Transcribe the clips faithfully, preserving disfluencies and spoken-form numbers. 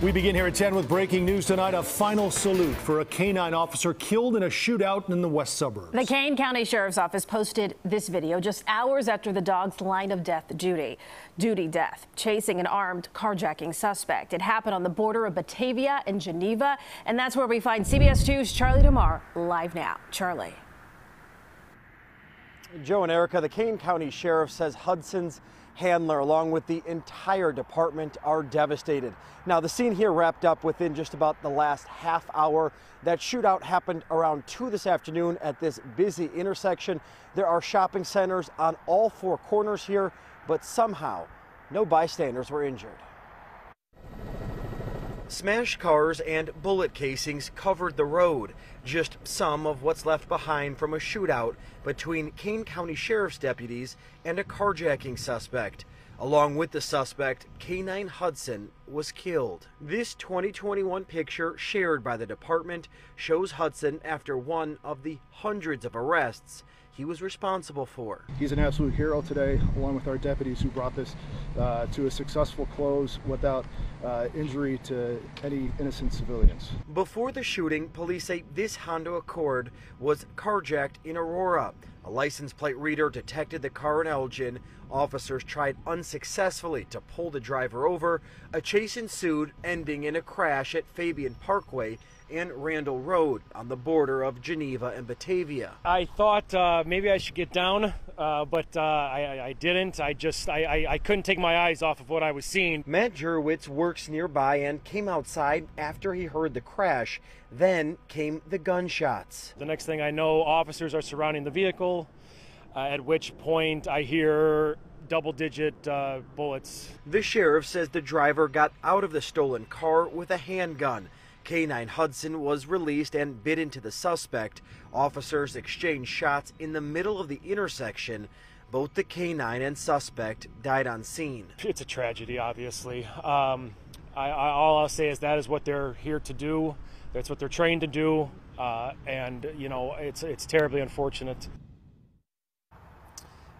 We begin here at ten with breaking news tonight. A final salute for a K nine officer killed in a shootout in the west suburbs. The Kane County Sheriff's Office posted this video just hours after the dog's line of death duty, duty death, chasing an armed carjacking suspect. It happened on the border of Batavia and Geneva, and that's where we find C B S two's Charlie DeMar live now. Charlie. Joe and Erica, the Kane County Sheriff says Hudson's handler, along with the entire department, are devastated. Now, the scene here wrapped up within just about the last half hour. That shootout happened around two this afternoon at this busy intersection. There are shopping centers on all four corners here, but somehow no bystanders were injured. Smashed cars and bullet casings covered the road, just some of what's left behind from a shootout between Kane County Sheriff's deputies and a carjacking suspect. Along with the suspect, K nine Hudson was killed. This twenty twenty-one picture shared by the department shows Hudson after one of the hundreds of arrests he was responsible for. He's an absolute hero today, along with our deputies who brought this uh, to a successful close without uh, injury to any innocent civilians. Before the shooting, police say this Honda Accord was carjacked in Aurora. A license plate reader detected the car in Elgin. Officers tried unsuccessfully to pull the driver over. A chase ensued, ending in a crash at Fabyan Parkway and Randall Road on the border of Geneva and Batavia. I thought uh, maybe I should get down, uh, but uh, I, I didn't. I just I, I, I couldn't take my eyes off of what I was seeing. Matt Jurwitz works nearby and came outside after he heard the crash. Then came the gunshots. The next thing I know, officers are surrounding the vehicle, uh, at which point I hear double-digit uh, bullets. The sheriff says the driver got out of the stolen car with a handgun. K nine Hudson was released and bit into the suspect. Officers exchanged shots in the middle of the intersection. Both the K nine and suspect died on scene. It's a tragedy, obviously. Um, I, I, all I'll say is that is what they're here to do. That's what they're trained to do. Uh, and, you know, it's, it's terribly unfortunate.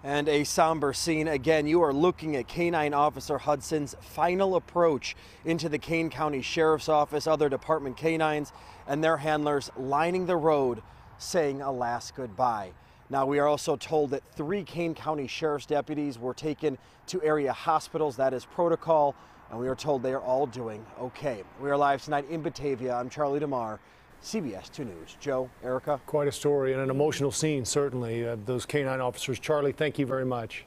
And a somber scene. Again, you are looking at K nine Officer Hudson's final approach into the Kane County Sheriff's Office, other department K nines and their handlers lining the road, saying a last goodbye. Now, we are also told that three Kane County Sheriff's deputies were taken to area hospitals. That is protocol, and we are told they are all doing okay. We are live tonight in Batavia. I'm Charlie DeMar, C B S two News. Joe, Erica. Quite a story and an emotional scene, certainly. Uh, those K nine officers. Charlie, thank you very much.